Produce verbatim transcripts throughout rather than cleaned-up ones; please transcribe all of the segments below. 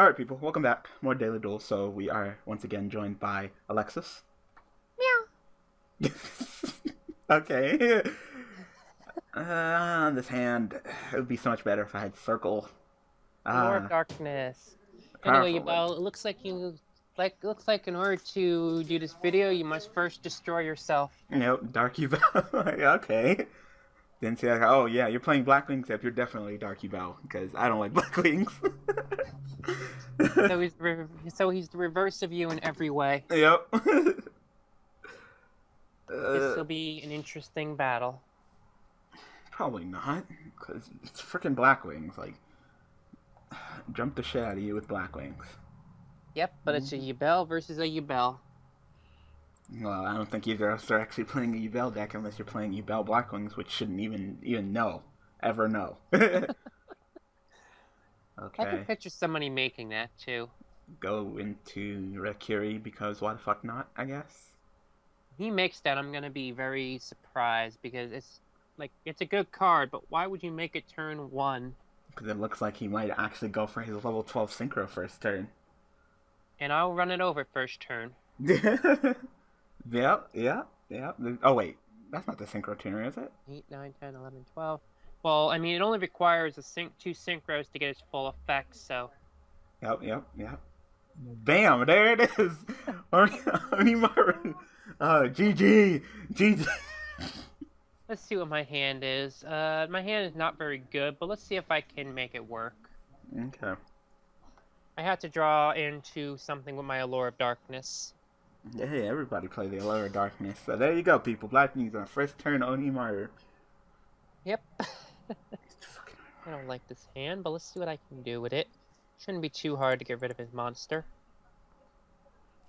Alright people, welcome back. More Daily Duel, so we are once again joined by Alexis. Meow. Okay. Uh, on this hand, it would be so much better if I had Circle. More uh, darkness. Anyway, Yubel, it looks like you... Like, looks like in order to do this video, you must first destroy yourself. Nope, Dark Yubel. Okay. Then say, like, oh yeah, you're playing Blackwings, except you're definitely Dark Yubel, because I don't like Blackwings. so, he's re so he's the reverse of you in every way. Yep. This will be an interesting battle. Probably not, because it's freaking Blackwings. Like, jump the shit out of you with Blackwings. Yep, but it's a Yubel versus a Yubel. Well, I don't think either of us are actually playing a Yubel deck unless you're playing Yubel Blackwings, which shouldn't even even know. Ever know. Okay. I can picture somebody making that, too. Go into Raigeki because why the fuck not, I guess? He makes that, I'm going to be very surprised because it's like it's a good card, but why would you make it turn one? Because it looks like he might actually go for his level twelve Synchro first turn. And I'll run it over first turn. yeah, yeah, yeah. Oh, wait. That's not the synchro tuner, is it? eight, nine, ten, eleven, twelve. Well, I mean, it only requires a sync, two synchros to get its full effect, so... Yep, yep, yep. Bam! There it is! Onimaru! Oh, G G! G G! Let's see what my hand is. Uh, my hand is not very good, but let's see if I can make it work. Okay. I had to draw into something with my Allure of Darkness. Hey, everybody play the Allure of Darkness. So there you go, people. Blackwings on first turn, Onimaru. Yep. I don't like this hand, but let's see what I can do with it. Shouldn't be too hard to get rid of his monster.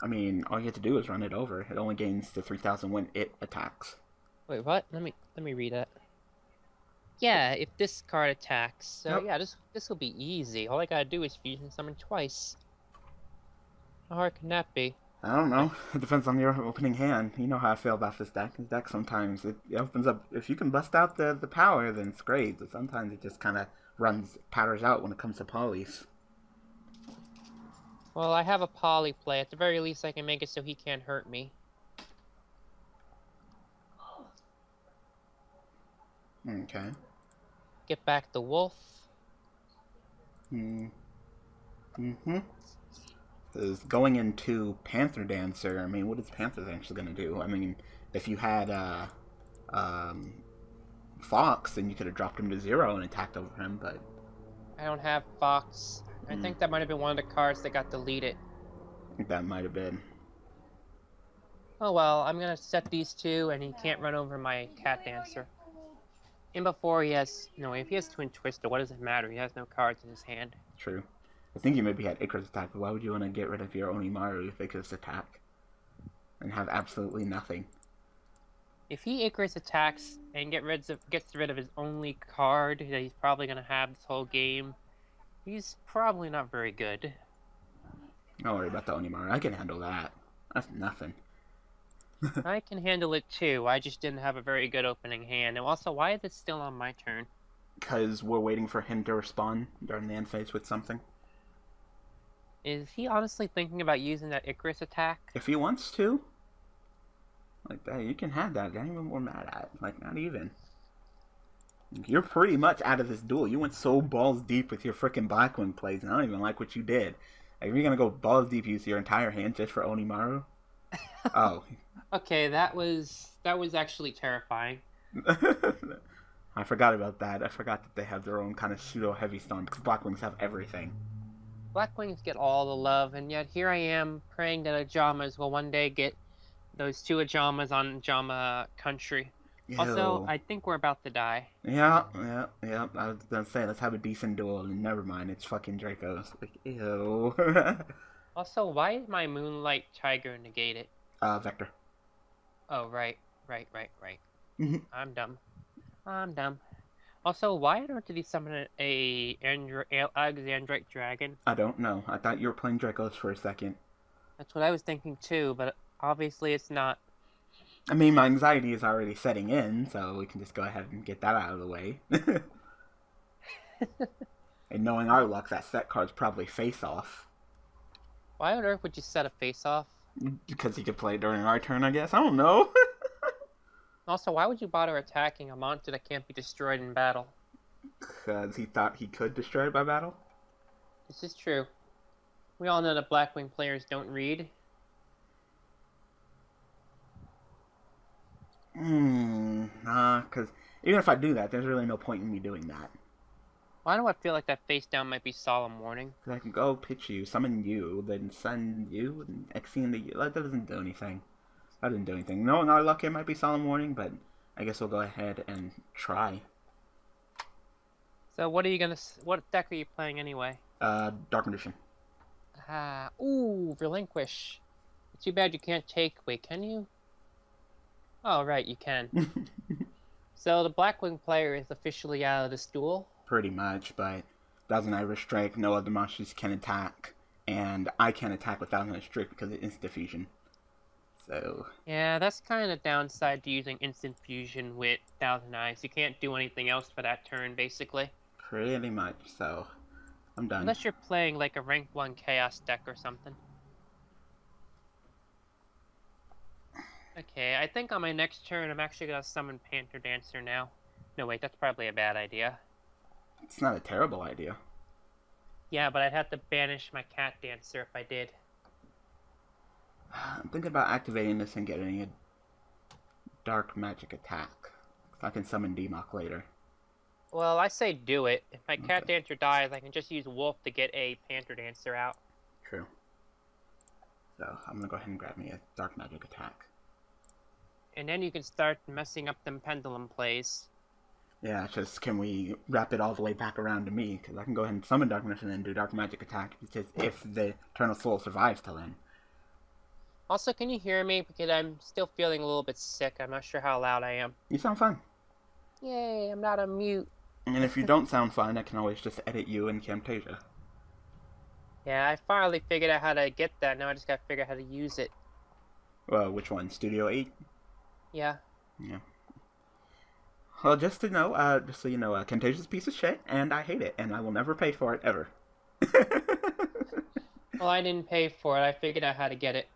I mean, all you have to do is run it over. It only gains the three thousand when it attacks. Wait, what? Let me let me read that. Yeah, if this card attacks. So yep. yeah, this this will be easy. All I gotta do is fusion summon twice. How hard can that be? I don't know. It depends on your opening hand. You know how I feel about this deck. This deck sometimes it, it opens up. If you can bust out the the power, then it's great. But sometimes it just kind of runs powders out when it comes to polys. Well, I have a poly play. At the very least, I can make it so he can't hurt me. Okay. Get back the wolf. Mm. Mm-hmm. Because going into Panther Dancer, I mean, what is Panther Dancer going to do? I mean, if you had uh, um, Fox, then you could have dropped him to zero and attacked over him, but... I don't have Fox. Mm. I think that might have been one of the cards that got deleted. I think that might have been. Oh, well, I'm going to set these two, and he can't run over my Cat Dancer. And before he has... No, if he has Twin Twister, what does it matter? He has no cards in his hand. True. I think you maybe had Icarus Attack, but why would you want to get rid of your Onimaru if Icarus Attack? And have absolutely nothing. If he Icarus Attacks and get rid of, gets rid of his only card that he's probably going to have this whole game, he's probably not very good. Don't worry about the Onimaru. I can handle that. That's nothing. I can handle it too. I just didn't have a very good opening hand. And also, why is it still on my turn? Because we're waiting for him to respond during the end phase with something. Is he honestly thinking about using that Icarus Attack? If he wants to. Like, that, you can have that. That ain't even more mad at. Like, not even. You're pretty much out of this duel. You went so balls deep with your freaking Blackwing plays, and I don't even like what you did. Like, if you're going to go balls deep, use your entire hand just for Onimaru. Oh. Okay, that was that was actually terrifying. I forgot about that. I forgot that they have their own kind of pseudo heavy storm because Blackwings have everything. Blackwings get all the love, and yet here I am praying that Ojamas will one day get those two Ojamas on Ojama country. Ew. Also, I think we're about to die. Yeah, yeah, yeah. I was gonna say let's have a decent duel, and never mind, it's fucking Dracos. Like, ew. Also, why is my Moonlight Tiger negated? Uh, Vector. Oh, right, right, right, right. I'm dumb. I'm dumb. Also, why did he summon a Alexandrite Dragon? I don't know. I thought you were playing Dracos for a second. That's what I was thinking too, but obviously it's not. I mean, my anxiety is already setting in, so we can just go ahead and get that out of the way. And knowing our luck, that set card's probably face-off. Why on earth would you set a face-off? Because he could play it during our turn, I guess. I don't know. Also, why would you bother attacking a monster that can't be destroyed in battle? Because he thought he could destroy it by battle? This is true. We all know that Blackwing players don't read. Hmm, nah, because even if I do that, there's really no point in me doing that. Why do I feel like that face down might be Solemn Warning? Because I can go pitch you, summon you, then send you, and X E into you. That doesn't do anything. That didn't do anything. No, in our luck, it might be Solemn Warning, but I guess we'll go ahead and try. So what are you gonna? What deck are you playing anyway? Uh, Dark Magician. Ah, ooh, Relinquish. It's too bad you can't take. Wait, can you? Oh, right, you can. So the Blackwing player is officially out of this duel. Pretty much, but Thousand-Eyes Restrict, no other monsters can attack, and I can't attack with Thousand-Eyes Restrict because it's instant fusion. So yeah, that's kind of a downside to using instant fusion with Thousand-Eyes. You can't do anything else for that turn, basically. Pretty much, so I'm done. Unless you're playing like a rank one Chaos deck or something. Okay, I think on my next turn, I'm actually going to summon Panther Dancer now. No, wait, that's probably a bad idea. It's not a terrible idea. Yeah, but I'd have to banish my Cat Dancer if I did. I'm thinking about activating this and getting a Dark Magic Attack. I can summon D M O C later. Well, I say do it. If my okay. Cat Dancer dies, I can just use Wolf to get a Panther Dancer out. True. So, I'm going to go ahead and grab me a Dark Magic Attack. And then you can start messing up them Pendulum plays. Yeah, just can we wrap it all the way back around to me? Because I can go ahead and summon Dark Magician and then do Dark Magic Attack, because if the Eternal Soul survives till then. Also, can you hear me? Because I'm still feeling a little bit sick. I'm not sure how loud I am. You sound fine. Yay, I'm not on mute. And if you don't sound fine, I can always just edit you in Camtasia. Yeah, I finally figured out how to get that. Now I just gotta figure out how to use it. Well, which one? Studio eight? Yeah. Yeah. Well, just to know, uh, just so you know, uh, Camtasia's a piece of shit, and I hate it, and I will never pay for it, ever. Well, I didn't pay for it. I figured out how to get it.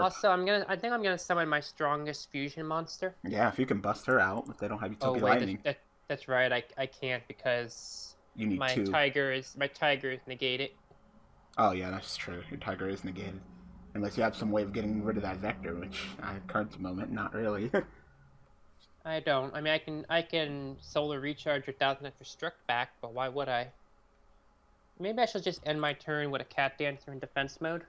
Also, I'm gonna. I think I'm gonna summon my strongest fusion monster. Yeah, if you can bust her out, if they don't have you token oh, lightning. That, that, that's right. I I can't because you need my two. tiger is my tiger is negated. Oh yeah, that's true. Your tiger is negated. Unless you have some way of getting rid of that Vector, which I current the moment, not really. I don't. I mean, I can I can solar recharge your Thousand-Eyes Restrict back, but why would I? Maybe I should just end my turn with a Cat Dancer in defense mode.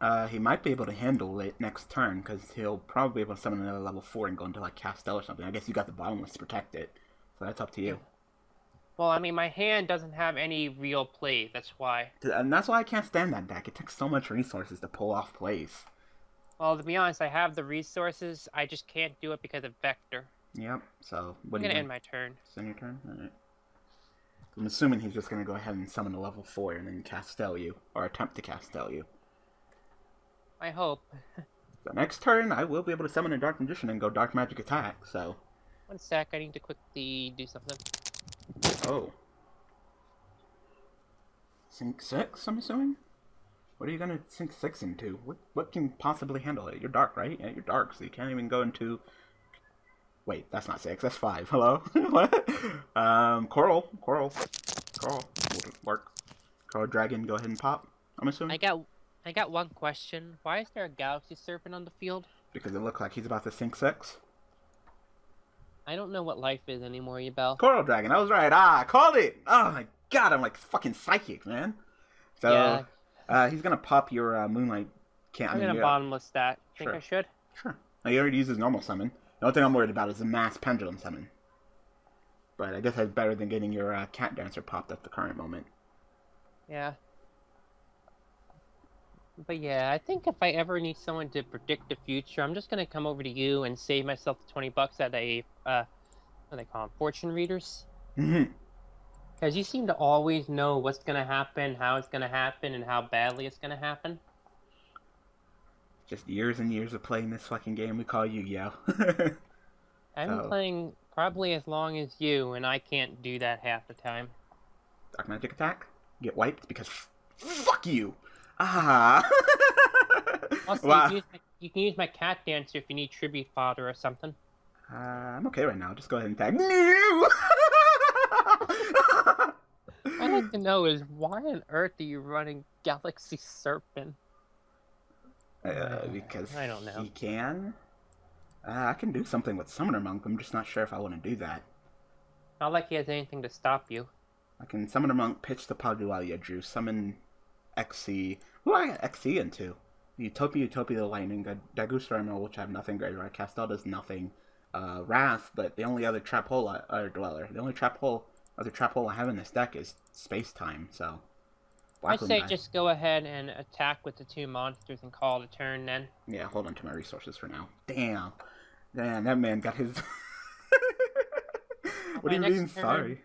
Uh, he might be able to handle it next turn, because he'll probably be able to summon another level four and go into, like, Castell or something. I guess you got the Bottomless to protect it, so that's up to you. Well, I mean, my hand doesn't have any real play, that's why. And that's why I can't stand that deck. It takes so much resources to pull off plays. Well, to be honest, I have the resources. I just can't do it because of Vector. Yep, so what I'm do you I'm going to end my turn. Just end your turn? All right. I'm assuming he's just going to go ahead and summon a level four and then Castell you, or attempt to Castell you. I hope. So next turn, I will be able to summon a Dark Magician and go Dark Magic Attack, so... One sec, I need to quickly do something. Oh. Sink six, I'm assuming? What are you gonna sink six into? What what can possibly handle it? You're dark, right? Yeah, you're dark, so you can't even go into... Wait, that's not six, that's five. Hello? What? Um, Coral. Coral. Coral. Work. Coral Dragon, go ahead and pop, I'm assuming? I got, I got one question. Why is there a Galaxy Serpent on the field? Because it looks like he's about to sink six. I don't know what life is anymore, Yubel. Coral Dragon, I was right. Ah, I called it! Oh my god, I'm like fucking psychic, man. So, yeah. uh, he's gonna pop your uh, Moonlight can't. I'm I mean, gonna Bottomless that. Think sure. I should? Sure. Now, he already used his normal summon. The only thing I'm worried about is the mass Pendulum summon. But I guess that's better than getting your uh, Cat Dancer popped at the current moment. Yeah. But yeah, I think if I ever need someone to predict the future, I'm just going to come over to you and save myself the twenty bucks at a, uh, what do they call them, fortune readers? Mm-hmm. Because you seem to always know what's going to happen, how it's going to happen, and how badly it's going to happen. Just years and years of playing this fucking game we call Yu-Gi-Oh! I'm so. playing Probably as long as you, and I can't do that half the time. Dark Magic Attack? Get wiped because f fuck you! Ah! Also, wow. you, can use my, you can use my Cat Dancer if you need tribute fodder or something. Uh, I'm okay right now. Just go ahead and tag. No! What I'd like to know is, why on earth are you running Galaxy Serpent? Uh, because I don't know. He can? Uh, I can do something with Summoner Monk, I'm just not sure if I want to do that. Not like he has anything to stop you. I can Summoner Monk, pitch the Pod Duality I drew, summon X C... Who do I got X C into? Utopia, Utopia, the Lightning, Dagusta Emerald, which I have nothing graveyard, Castell does nothing. Uh, Wrath, but the only other trap hole, I, or Dweller, the only trap hole, other trap hole I have in this deck is Space Time, so... I'd say I... just go ahead and attack with the two monsters and call it a turn then. Yeah, hold on to my resources for now. Damn. Damn, that man got his... What do you mean, turn, sorry?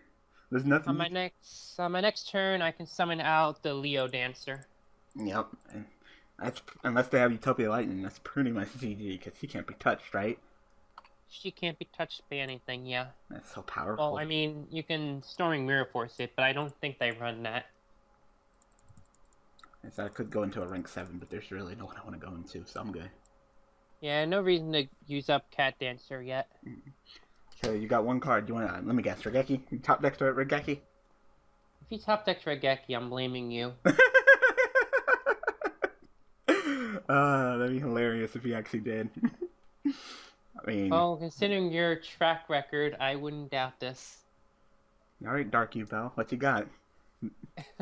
There's nothing... On my next on my next turn, I can summon out the Leo Dancer. Yep. And that's, unless they have Utopia Lightning, that's pretty much C G, because she can't be touched, right? She can't be touched by anything, yeah. That's so powerful. Well, I mean, you can Storming Mirror Force it, but I don't think they run that. So I could go into a rank seven, but there's really no one I want to go into, so I'm good. Yeah, no reason to use up Cat Dancer yet. Mm-hmm. So you got one card. Do you want to, let me guess, Raigeki? You top decked Raigeki? If you top decked Raigeki, I'm blaming you. uh, that'd be hilarious if you actually did. I mean... Well, considering your track record, I wouldn't doubt this. Alright, Dark Yubel, what you got?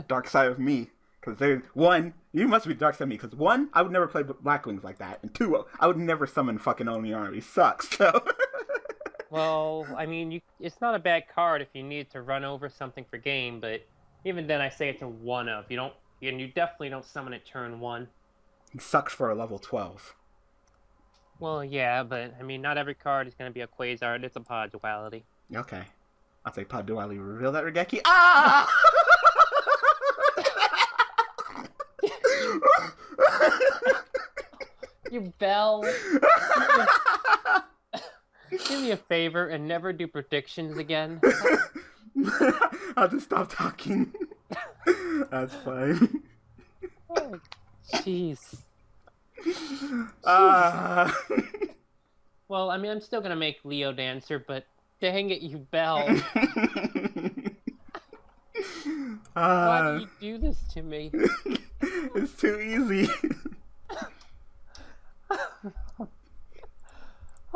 Dark side of me. Because there's one, you must be dark side me. Because one, I would never play Blackwings like that, and two, I would never summon fucking Onimaru. He sucks. So. Well, I mean, you, it's not a bad card if you need to run over something for game, but even then, I say it's a one of. You don't, and you definitely don't summon it turn one. He sucks for a level twelve. Well, yeah, but I mean, not every card is going to be a Quasar. It's a Pod Duality. Okay, I'll say Pod Duality. Reveal that, Raigeki. Ah. You bell. Do me a favor and never do predictions again. I'll just stop talking. That's fine. Oh, jeez. Uh... Well, I mean, I'm still gonna make Leo Dancer, but dang it, you bell. Uh... Why do you do this to me? It's too easy.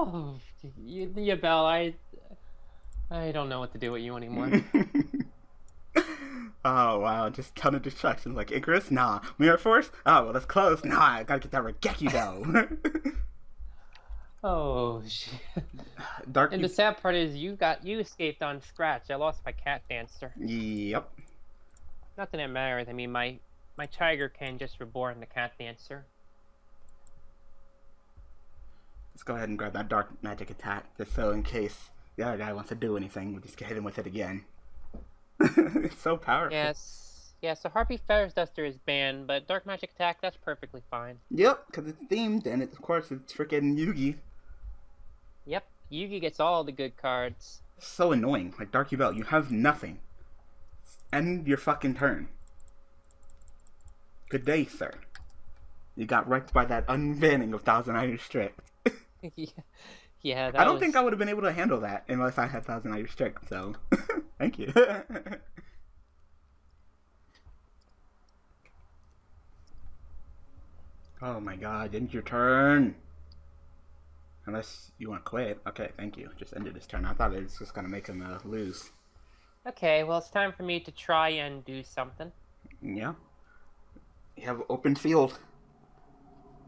Oh, you, you Bell, I, I don't know what to do with you anymore. Oh, wow, just ton of distractions. Like, Icarus? Nah. Mirror Force? Oh, well, that's close. Nah, I gotta get that Raigeki, though. Oh, shit. Dark and the sad part is you got you escaped on scratch. I lost my Cat Dancer. Yep. Nothing that matters. I mean, my, my Tiger can just reborn the Cat Dancer. Let's go ahead and grab that Dark Magic Attack, just so in case the other guy wants to do anything, we'll just hit him with it again. It's so powerful. Yes. Yeah, so Harpy Feathers Duster is banned, but Dark Magic Attack, that's perfectly fine. Yep, because it's themed, and it, of course it's freaking Yugi. Yep, Yugi gets all the good cards. So annoying. Like, Dark Yubel, you have nothing. End your fucking turn. Good day, sir. You got wrecked by that unbanning of Thousand-Eyes Restrict. Yeah, yeah that I don't was... think I would have been able to handle that unless I had Thousand-Eyes Restrict, so thank you. Oh my god, end your turn. Unless you want to quit. Okay, thank you. Just ended his turn. I thought it was just going to make him uh, lose. Okay, well it's time for me to try and do something. Yeah. You have open field.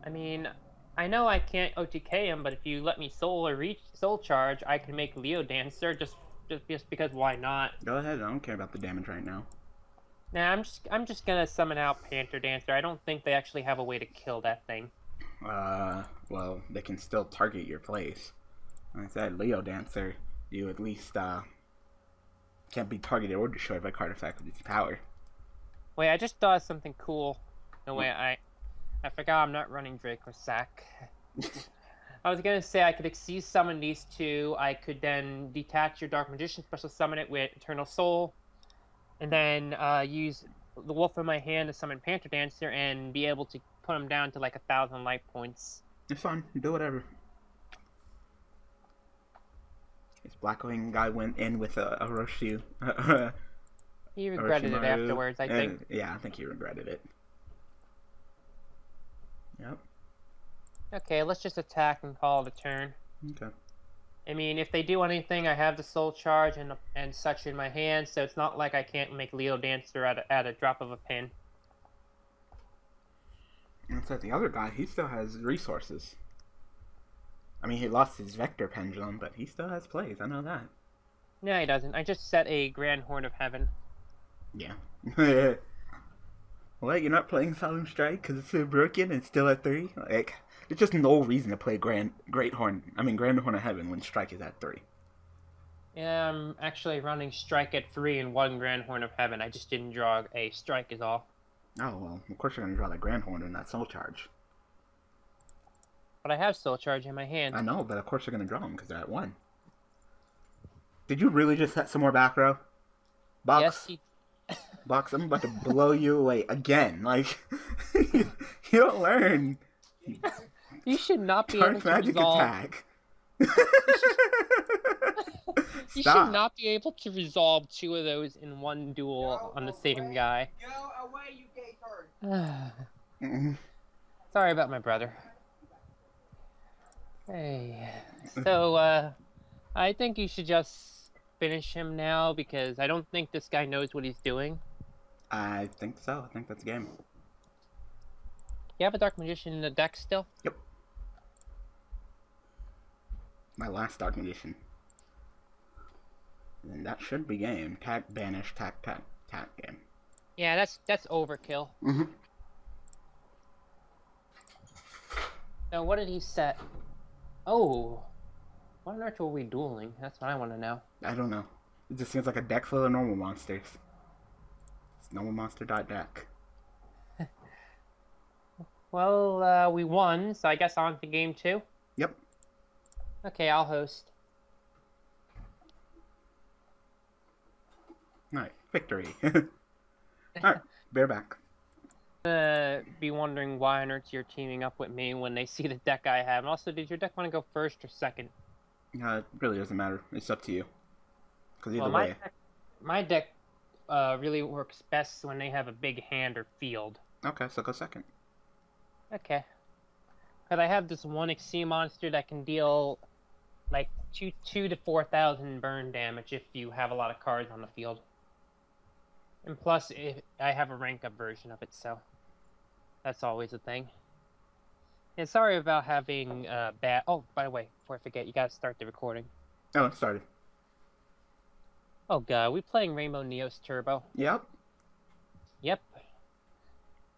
I mean... I know I can't O T K him, but if you let me soul or reach soul charge, I can make Leo Dancer just, just just because why not? Go ahead, I don't care about the damage right now. Nah, I'm just I'm just gonna summon out Panther Dancer. I don't think they actually have a way to kill that thing. Uh, well, they can still target your place. Like I said, Leo Dancer, you at least uh can't be targeted or destroyed by card effect with its power. Wait, I just thought of something cool. No way, I. I forgot I'm not running Drake or Sack. I was going to say I could Xyz summon these two. I could then detach your Dark Magician, special summon it with Eternal Soul, and then uh, use the Wolf in my hand to summon Panther Dancer and be able to put him down to like a thousand life points. It's fine. Do whatever. This Blackwing guy went in with a, a Roshu. He regretted it afterwards, I and, think. Yeah, I think he regretted it. Yep. Okay, let's just attack and call it a turn. Okay. I mean, if they do anything, I have the Soul Charge and and such in my hand, so it's not like I can't make Leo Dancer at a, at a drop of a pin. And it's like the other guy, he still has resources. I mean, he lost his Vector Pendulum, but he still has plays, I know that. No, he doesn't. I just set a Grand Horn of Heaven. Yeah. What, you're not playing Solemn Strike because it's so broken and it's still at three? Like, there's just no reason to play Grand Great Horn, I mean Grand Horn of Heaven when Strike is at three. Yeah, I'm actually running Strike at three and one Grand Horn of Heaven. I just didn't draw a Strike is all. Oh, well, of course you're going to draw that Grand Horn and not Soul Charge. But I have Soul Charge in my hand. I know, but of course you're going to draw them because they're at one. Did you really just set some more back row? Box? Yes, he... Box, I'm about to blow you away again. Like, you, you don't learn. You should not be Dark able to magic resolve... attack. You, should... you should not be able to resolve two of those in one duel go on the away. Same guy. Go away, you gay turd. mm-hmm. Sorry about my brother. Hey, so uh, I think you should just finish him now because I don't think this guy knows what he's doing. I think so. I think that's a game. You have a Dark Magician in the deck still? Yep. My last Dark Magician. And that should be game. Tack, banish, tack, tack, tack game. Yeah, that's that's overkill. Mm-hmm. Now, what did he set? Oh, what on earth were we dueling? That's what I want to know. I don't know. It just seems like a deck full of normal monsters. It's normal monster dot deck. Well, uh, we won, so I guess on to game two? Yep. Okay, I'll host. Alright, victory. Alright, bear back. Uh, be wondering why on earth you're teaming up with me when they see the deck I have. And also, did your deck want to go first or second? Uh, it really doesn't matter. It's up to you. Because either well, my way. Deck, my deck uh, really works best when they have a big hand or field. Okay, so go second. Okay. Because I have this one Xyz monster that can deal like two, two to four thousand burn damage if you have a lot of cards on the field. And plus, it, I have a rank up version of it, so... That's always a thing. And sorry about having uh, bad... Oh, by the way, before I forget, you gotta start the recording. Oh, it started. Oh god, are we playing Rainbow Neos Turbo? Yep. Yep.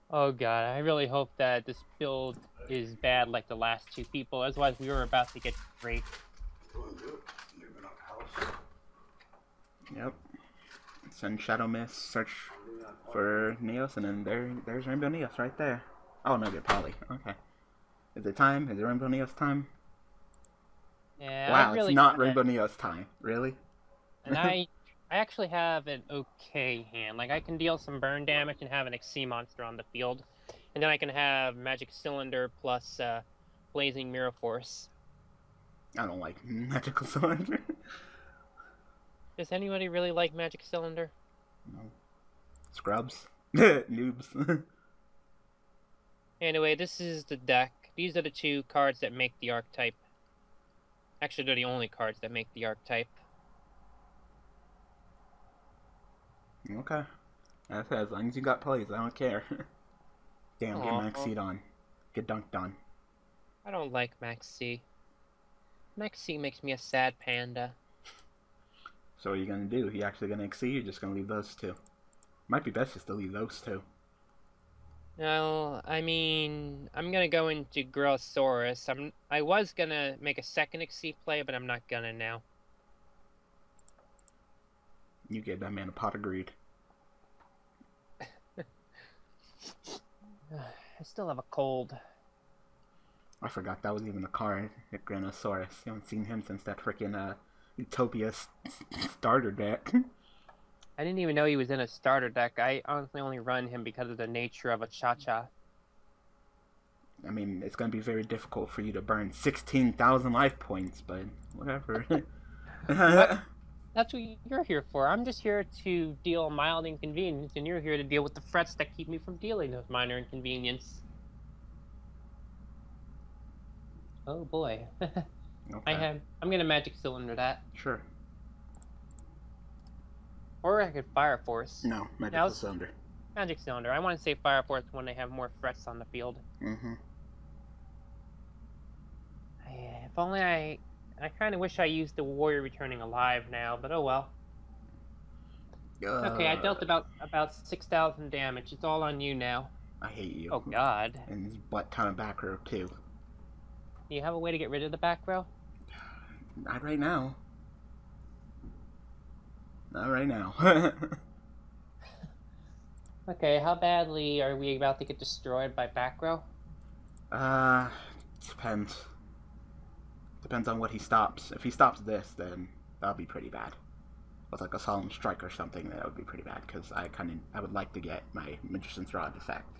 Oh god, I really hope that this build is bad like the last two people, otherwise we were about to get raped. Yep. Send Shadow Mist, search for Neos, and then there, there's Rainbow Neos right there. Oh no, they're Poly. Okay. Is it time? Is it Rainbow Neos time? Yeah. Wow, really it's not Rainbow Neos time. Really? And I I actually have an okay hand. Like, I can deal some burn damage and have an Xyz monster on the field. And then I can have Magic Cylinder plus uh, Blazing Mirror Force. I don't like Magical Cylinder. Does anybody really like Magic Cylinder? No. Scrubs. Noobs. Anyway, this is the deck. These are the two cards that make the archetype. Actually, they're the only cards that make the archetype. Okay. That's it. As long as you got plays, I don't care. Damn, aww. Get Max Seed on. Get dunked on. I don't like Max C. Max C makes me a sad panda. So what are you going to do? Are you actually going to Xyz or just going to leave those two? Might be best just to leave those two. No, I mean... I'm going to go into Grossaurus. I'm, I was going to make a second Xyz play, but I'm not going to now. You gave that man a pot of greed. I still have a cold. I forgot that was even a card at Granosaurus. You haven't seen him since that freaking uh, Utopia starter deck. I didn't even know he was in a starter deck. I honestly only run him because of the nature of a Cha-Cha. I mean, it's going to be very difficult for you to burn sixteen thousand life points, but whatever. That's what you're here for. I'm just here to deal mild inconvenience, and you're here to deal with the frets that keep me from dealing with minor inconvenience. Oh boy. Okay. I have, I'm going to Magic Cylinder that. Sure. Or I could Fire Force. No, Magic now, Cylinder. Magic Cylinder. I want to say Fire Force when they have more frets on the field. Mm-hmm. If only I... I kind of wish I used the Warrior Returning Alive now, but oh well. Uh, okay, I dealt about about six thousand damage. It's all on you now. I hate you. Oh, God. And this butt-ton of back row, too. Do you have a way to get rid of the back row? Not right now. Not right now. Okay, how badly are we about to get destroyed by back row? Uh, depends. Depends on what he stops. If he stops this, then that'll be pretty bad. With like a Solemn Strike or something, that would be pretty bad, because I kind of I would like to get my Magician's Rod effect.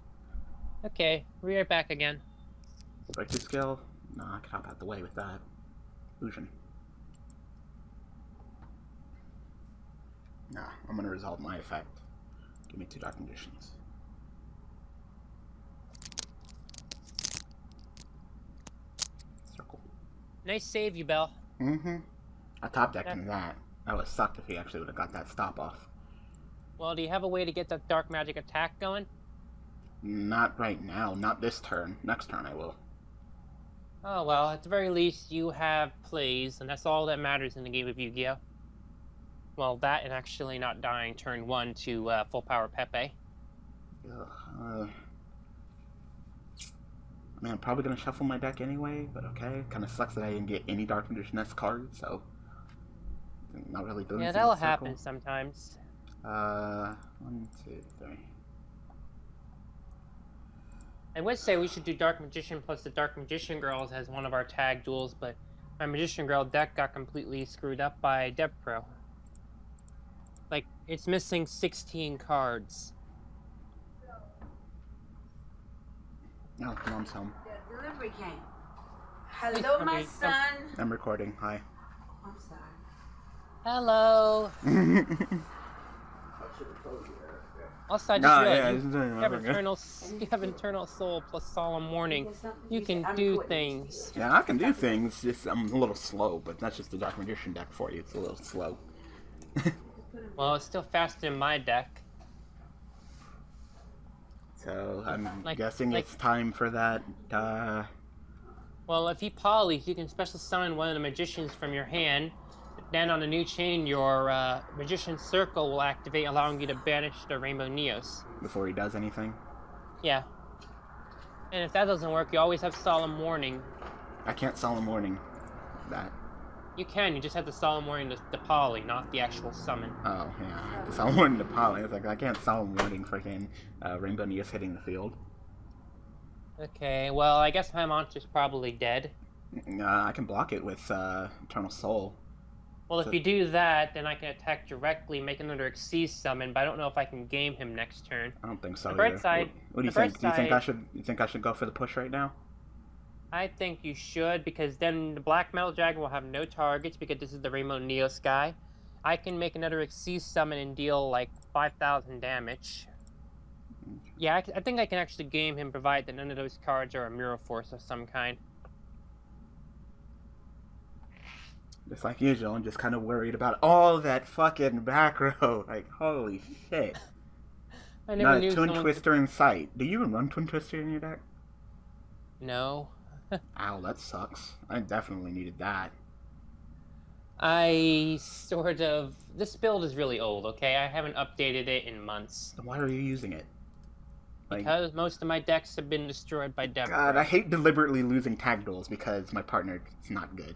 Okay, we are back again. Breakthrough skill? No, I can hop out the way with that. Illusion. Nah, I'm gonna resolve my effect. Give me two Dark Magicians. Circle. Nice save, you Bell. Mm-hmm. I top decked him that. That would have sucked if he actually would have got that stop off. Well, do you have a way to get that Dark Magic Attack going? Not right now. Not this turn. Next turn I will. Oh, well, at the very least, you have plays, and that's all that matters in the game of Yu-Gi-Oh! Well, that and actually not dying turn one to uh, full power Pepe. Ugh, uh, I mean, I'm probably going to shuffle my deck anyway, but okay. Kind of sucks that I didn't get any Dark Magician S cards, so... Not really doing anything. Yeah, that'll happen sometimes. Uh, one, two, three. I would say we should do Dark Magician plus the Dark Magician Girls as one of our tag duels, but my Magician Girl deck got completely screwed up by DevPro. Like, it's missing sixteen cards. No, oh, Mom's home. The delivery came. Hello, okay. My son. Oh, I'm recording. Hi. I'm sorry. Hello. Also, I just no, realized yeah, you, have eternal, you have Eternal Soul plus Solemn Warning. You can do things. Yeah, I can do things. Just I'm a little slow, but that's just the Dark Magician deck for you. It's a little slow. Well, it's still faster than my deck. So, I'm like, guessing like, it's time for that, uh... Well, if he polys, you can special summon one of the Magicians from your hand. Then on a new chain, your uh, Magician's Circle will activate, allowing you to banish the Rainbow Neos. Before he does anything? Yeah. And if that doesn't work, you always have Solemn Warning. I can't Solemn Warning that. You can, you just have the Solemn Warning to the poly, not the actual summon. Oh, yeah. The Solemn Warning to poly. I was like, I can't Solemn Warning freaking uh, Rainbow Neos hitting the field. Okay, well, I guess my monster's probably dead. Uh, I can block it with uh, Eternal Soul. Well, if so, you do that, then I can attack directly, make another Xyz summon, but I don't know if I can game him next turn. I don't think so. The either. Bird side, what, what do you think? Side, do you think I should? You think I should go for the push right now? I think you should, because then the Black Metal Dragon will have no targets because this is the Rainbow Neos guy. I can make another Xyz summon and deal like five thousand damage. Yeah, I, I think I can actually game him, provided that none of those cards are a Mirror Force of some kind. Just like usual, I'm just kind of worried about all that fucking back row. Like, holy shit. I never Not knew a Twin Twister could... in sight. Do you even run Twin Twister in your deck? No. Ow, that sucks. I definitely needed that. I sort of... This build is really old, okay? I haven't updated it in months. Then why are you using it? Like, because most of my decks have been destroyed by DevPro. God, I hate deliberately losing tag duels because my partner is not good.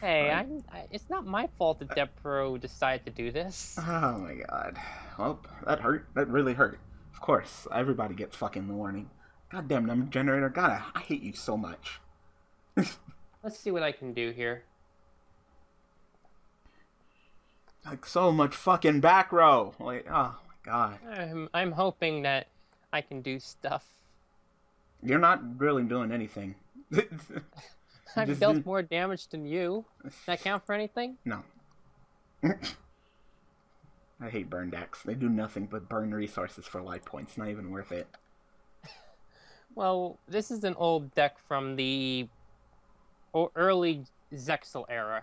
Hey, um, I, I, it's not my fault that DevPro decided to do this. Oh my god. Well, that hurt. That really hurt. Of course, everybody gets fucking the warning. Goddamn number generator. God, I, I hate you so much. Let's see what I can do here. Like, so much fucking back row. Like, oh my god. I'm, I'm hoping that I can do stuff. You're not really doing anything. I've dealt more damage than you. Does that count for anything? No. I hate burn decks. They do nothing but burn resources for life points. Not even worth it. Well, this is an old deck from the early Zexal era.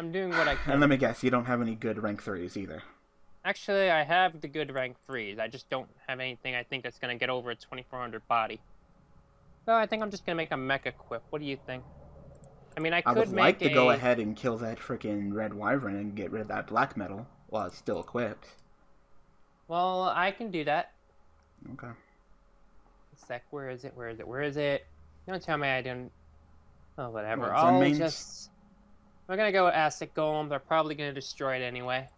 I'm doing what I can. And let me guess, you don't have any good rank threes either. Actually, I have the good rank threes. I just don't have anything I think that's going to get over a twenty-four hundred body. So I think I'm just going to make a mecha quip. What do you think? I mean, I could make I would make like to a... go ahead and kill that freaking Red Wyvern and get rid of that black metal while it's still equipped. Well, I can do that. Okay. It's like, where is it? Where is it? Where is it? Don't tell me I didn't... Oh, whatever. Well, I'll means... just... We're going to go with Acid Golem. They're probably going to destroy it anyway.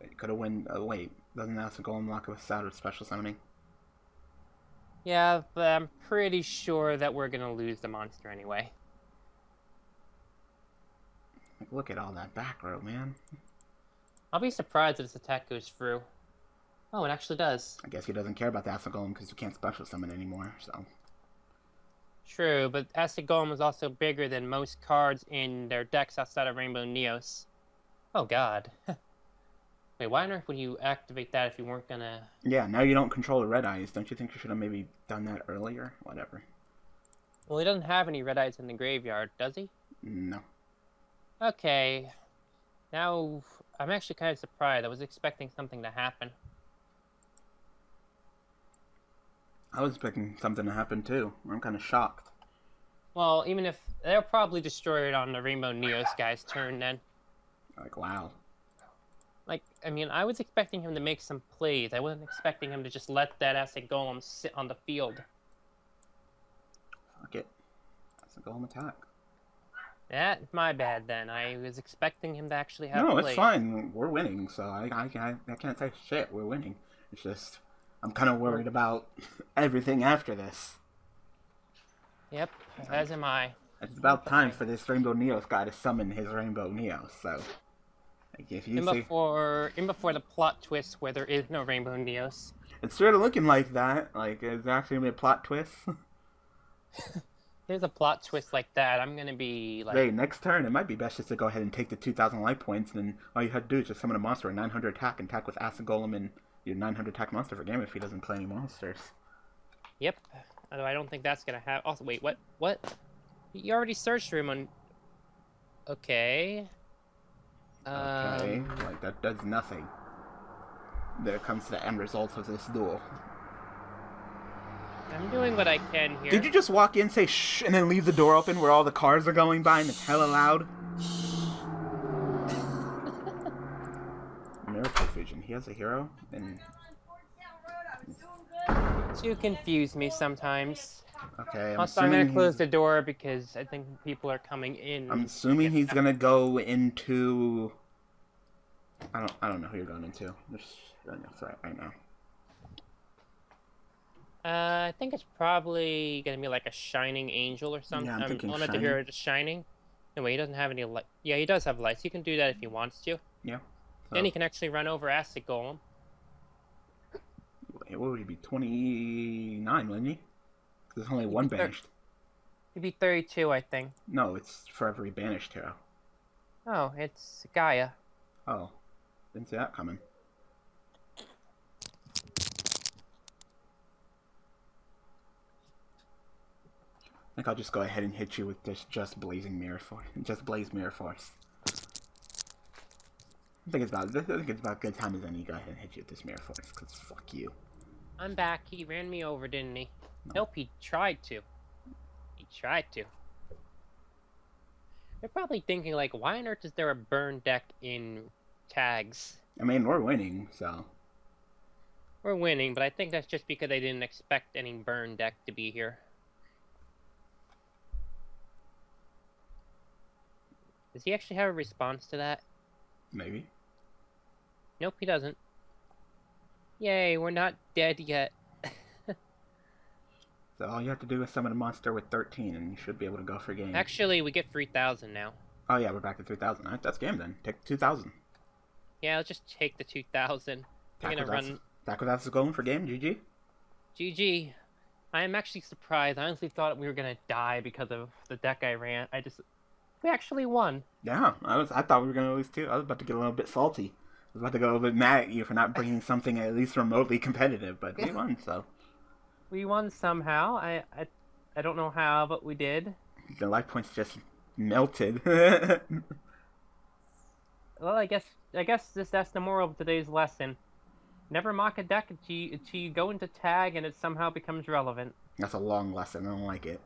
It could have win... Oh, wait. Doesn't Acid Golem lock us out of special summoning? Yeah, but I'm pretty sure that we're going to lose the monster anyway. Like, look at all that back row, man. I'll be surprised if this attack goes through. Oh, it actually does. I guess he doesn't care about the Acid Golem because you can't special summon anymore, so... True, but Acid Golem is also bigger than most cards in their decks outside of Rainbow Neos. Oh, God. Wait, why on earth would you activate that if you weren't gonna... Yeah, now you don't control the Red Eyes. Don't you think you should have maybe done that earlier? Whatever. Well, he doesn't have any Red Eyes in the graveyard, does he? No. Okay. Now, I'm actually kind of surprised. I was expecting something to happen. I was expecting something to happen, too. I'm kind of shocked. Well, even if... They'll probably destroy it on the Rainbow Neos guy's turn, then. Like, wow. Like, I mean, I was expecting him to make some plays. I wasn't expecting him to just let that Acid Golem sit on the field. Fuck it. Acid Golem attack. That's my bad, then. I was expecting him to actually have no, a play. It's fine. We're winning, so I, I, I can't say shit. We're winning. It's just... I'm kind of worried about everything after this. Yep, as am I. It's about time for this Rainbow Neos guy to summon his Rainbow Neos, so... Like, if you in, see... before, in before the plot twist where there is no Rainbow Neos. It's sort of looking like that. Like, is there actually going to be a plot twist? There's a plot twist like that. I'm going to be like... Hey, next turn, it might be best just to go ahead and take the two thousand life points, and then all you have to do is just summon a monster, a nine hundred attack, and attack with Acid Golem and... Your nine hundred attack monster for game if he doesn't play any monsters. Yep. Although I don't think that's gonna happen. Also, wait, what? What? You already searched room on. Okay. Okay. Um... Like that does nothing. There comes the end result of this duel. I'm doing what I can here. Did you just walk in, say shh, and then leave the door open where all the cars are going by and it's hella loud? Miracle Vision. He has a hero, and you confuse me sometimes. Okay. I'm also, I'm gonna close he's... the door because I think people are coming in. I'm assuming he's gonna go into. I don't. I don't know who you're going into. There's right right now. Uh, I think it's probably gonna be like a Shining Angel or something. Yeah, I'm thinking um, Shining. Not the hero, just Shining. No way. He doesn't have any light. Yeah, he does have lights. He can do that if he wants to. Yeah. So. Then he can actually run over Acid Golem. What would he be? twenty-nine, wouldn't he? There's only he'd one banished. He'd be thirty-two, I think. No, it's for every banished hero. Oh, it's Gaia. Oh, didn't see that coming. I think I'll just go ahead and hit you with this just Blazing Mirror Force. Just Blaze Mirror Force. I think it's about I think it's about good time as any. Go ahead and hit you with this Mirror Force, cause fuck you. I'm back. He ran me over, didn't he? No. Nope, he tried to. He tried to. They're probably thinking like, why on earth is there a burn deck in tags? I mean, we're winning, so. We're winning, but I think that's just because I didn't expect any burn deck to be here. Does he actually have a response to that? Maybe. Nope, he doesn't. Yay, we're not dead yet. So all you have to do is summon a monster with thirteen, and you should be able to go for game. Actually, we get three thousand now. Oh yeah, we're back to three thousand. Right, that's game then. Take two thousand. Yeah, let's just take the two thousand. I'm gonna run. Takodats is going for game. G G. G G. I am actually surprised. I honestly thought we were gonna die because of the deck I ran. I just, we actually won. Yeah, I was. I thought we were gonna lose too. I was about to get a little bit salty. I was about to go a little bit mad at you for not bringing something at least remotely competitive, but we won. So. We won somehow. I, I, I don't know how, but we did. The life points just melted. Well, I guess I guess this that's the moral of today's lesson. Never mock a deck until you, until you go into tag and it somehow becomes relevant. That's a long lesson. I don't like it.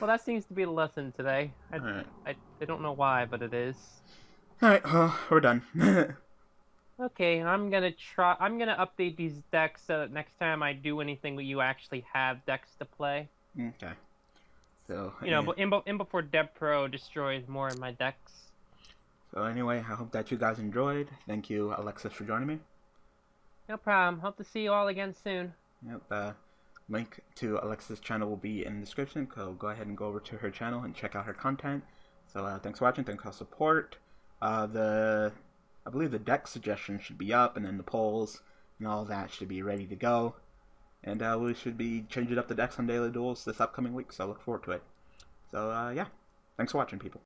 Well, that seems to be the lesson today. I, right. I, I don't know why, but it is. All right, well, we're done. Okay, I'm gonna try. I'm gonna update these decks so that next time I do anything, you actually have decks to play. Okay. So you know, but in, in before DevPro destroys more of my decks. So anyway, I hope that you guys enjoyed. Thank you, Alexis, for joining me. No problem. Hope to see you all again soon. Yep. Uh, link to Alexis' channel will be in the description. So go ahead and go over to her channel and check out her content. So uh, thanks for watching. Thanks for support. Uh, the I believe the deck suggestion should be up, and then the polls and all that should be ready to go. And uh, we should be changing up the decks on Daily Duels this upcoming week, so I look forward to it. So, uh, yeah. Thanks for watching, people.